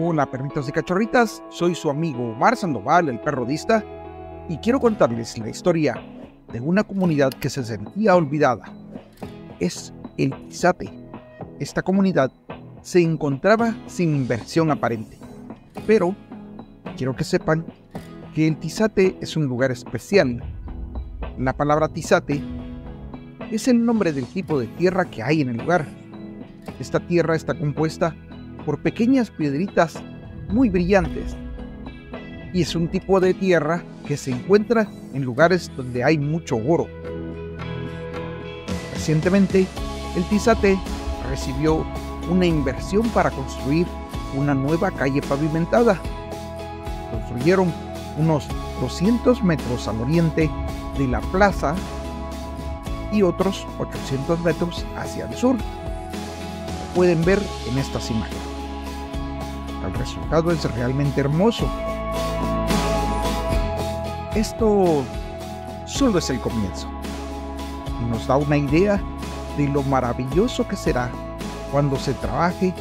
Hola perritos y cachorritas, soy su amigo Omar Sandoval, el Perrodista, y quiero contarles la historia de una comunidad que se sentía olvidada. Es El Tizate. Esta comunidad se encontraba sin inversión aparente, pero quiero que sepan que El Tizate es un lugar especial. La palabra Tizate es el nombre del tipo de tierra que hay en el lugar. Esta tierra está compuesta por pequeñas piedritas muy brillantes, y es un tipo de tierra que se encuentra en lugares donde hay mucho oro. Recientemente, El Tizate recibió una inversión para construir una nueva calle pavimentada. Construyeron unos 200 metros al oriente de la plaza y otros 800 metros hacia el sur. Pueden ver en estas imágenes. El resultado es realmente hermoso. Esto solo es el comienzo y nos da una idea de lo maravilloso que será cuando se trabaje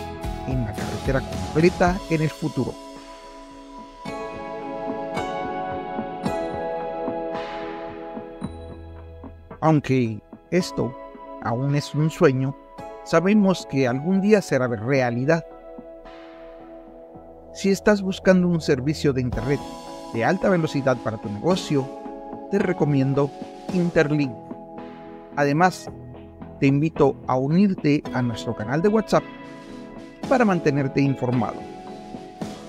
en la carretera completa en el futuro. Aunque esto aún es un sueño, sabemos que algún día será realidad. Si estás buscando un servicio de internet de alta velocidad para tu negocio, te recomiendo Interlink. Además, te invito a unirte a nuestro canal de WhatsApp para mantenerte informado.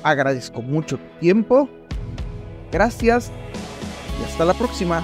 Agradezco mucho tu tiempo. Gracias y hasta la próxima.